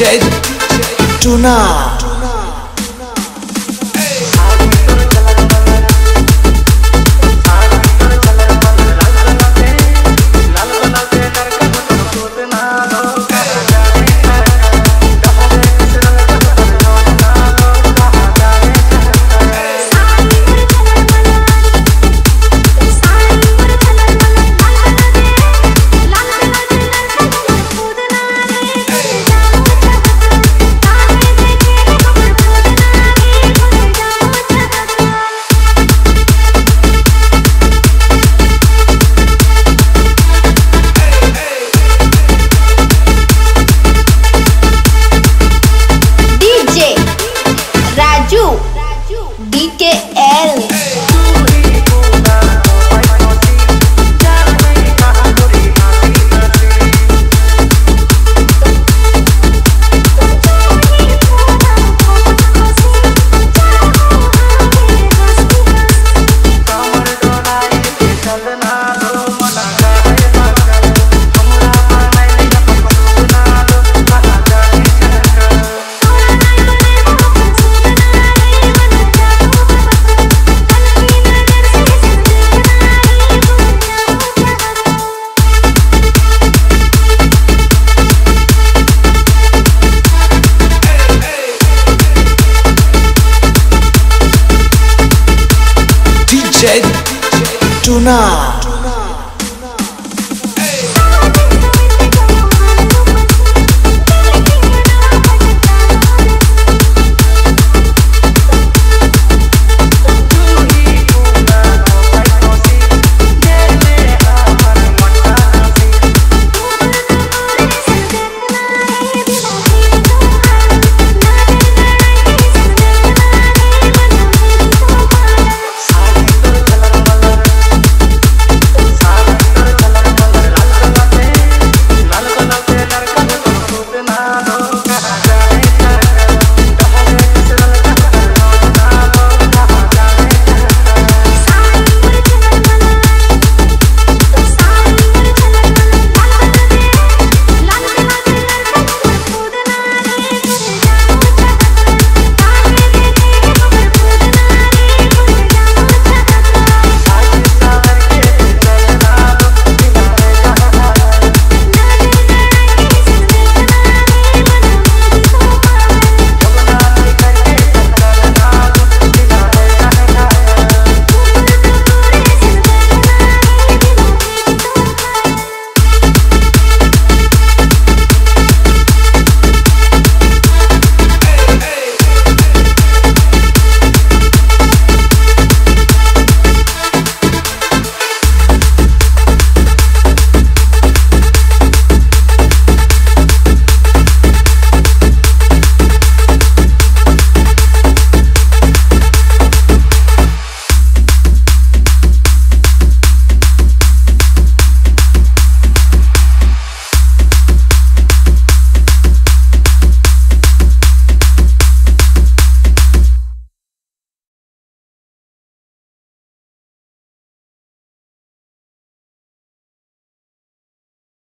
شعد تنام.